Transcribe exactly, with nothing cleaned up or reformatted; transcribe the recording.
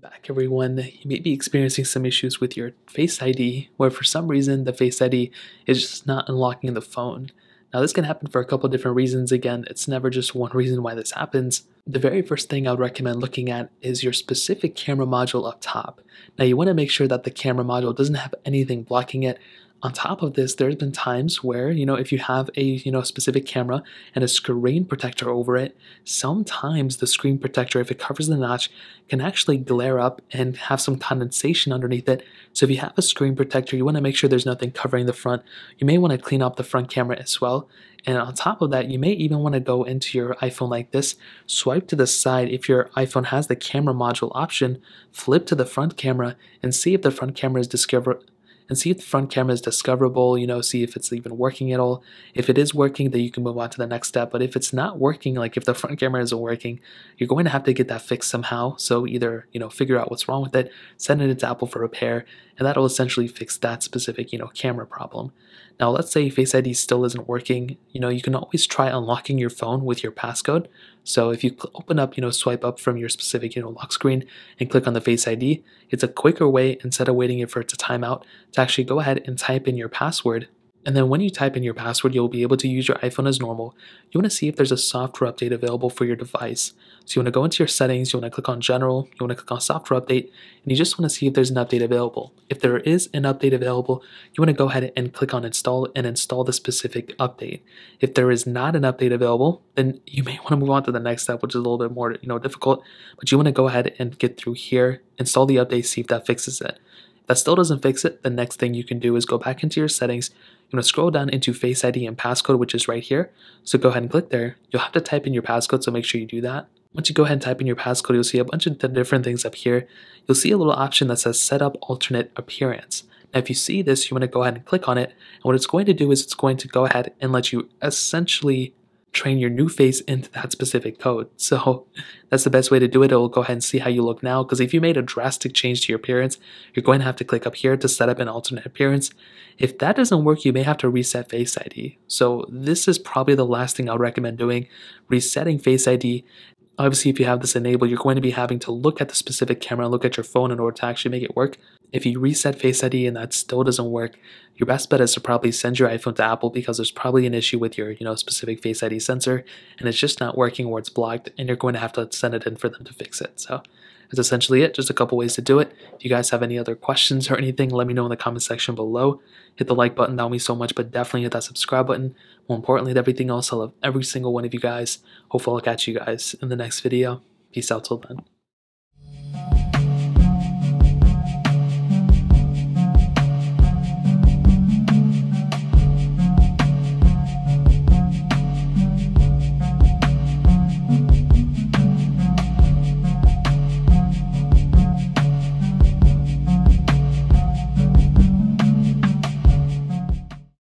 Welcome back, everyone. You may be experiencing some issues with your Face I D, where for some reason the Face I D is just not unlocking the phone. Now this can happen for a couple different reasons. Again, it's never just one reason why this happens. The very first thing I would recommend looking at is your specific camera module up top. Now you want to make sure that the camera module doesn't have anything blocking it. On top of this, there's been times where, you know, if you have a, you know, specific camera and a screen protector over it, sometimes the screen protector, if it covers the notch, can actually glare up and have some condensation underneath it. So if you have a screen protector, you want to make sure there's nothing covering the front. You may want to clean up the front camera as well. And on top of that, you may even want to go into your iPhone like this, swipe to the side. If your iPhone has the camera module option, flip to the front camera and see if the front camera is discover. and see if the front camera is discoverable, you know, see if it's even working at all. If it is working, then you can move on to the next step. But if it's not working, like if the front camera isn't working, you're going to have to get that fixed somehow. So either, you know, figure out what's wrong with it, send it to Apple for repair, and that'll essentially fix that specific, you know, camera problem. Now, let's say Face I D still isn't working. You know, you can always try unlocking your phone with your passcode. So if you open up, you know, swipe up from your specific, you know, lock screen and click on the Face I D, it's a quicker way, instead of waiting for it to time out, to actually go ahead and type in your password. And then when you type in your password, you'll be able to use your iPhone as normal. You want to see if there's a software update available for your device. So you want to go into your settings, you want to click on general, you want to click on software update, and you just want to see if there's an update available. If there is an update available, you want to go ahead and click on install and install the specific update. If there is not an update available, then you may want to move on to the next step, which is a little bit more, you know, difficult, but you want to go ahead and get through here, install the update, see if that fixes it. That still doesn't fix it, the next thing you can do is go back into your settings. You're going to scroll down into Face I D and passcode, which is right here. So go ahead and click there. You'll have to type in your passcode, so make sure you do that. Once you go ahead and type in your passcode, you'll see a bunch of different things up here. You'll see a little option that says set up alternate appearance. Now, if you see this, you want to go ahead and click on it. And what it's going to do is it's going to go ahead and let you essentially train your new face into that specific code. So that's the best way to do it. It'll go ahead and see how you look now, because if you made a drastic change to your appearance, you're going to have to click up here to set up an alternate appearance. If that doesn't work, you may have to reset Face I D. So this is probably the last thing I would recommend doing, resetting Face I D. Obviously, if you have this enabled, you're going to be having to look at the specific camera, look at your phone in order to actually make it work. If you reset Face I D and that still doesn't work, your best bet is to probably send your iPhone to Apple, because there's probably an issue with your, you know, specific Face I D sensor and it's just not working, or it's blocked, and you're going to have to send it in for them to fix it. So that's essentially it. Just a couple ways to do it. If you guys have any other questions or anything, let me know in the comment section below. Hit the like button, that would mean so much, but definitely hit that subscribe button. More importantly than everything else, I love every single one of you guys. Hopefully I'll catch you guys in the next video. Peace out till then.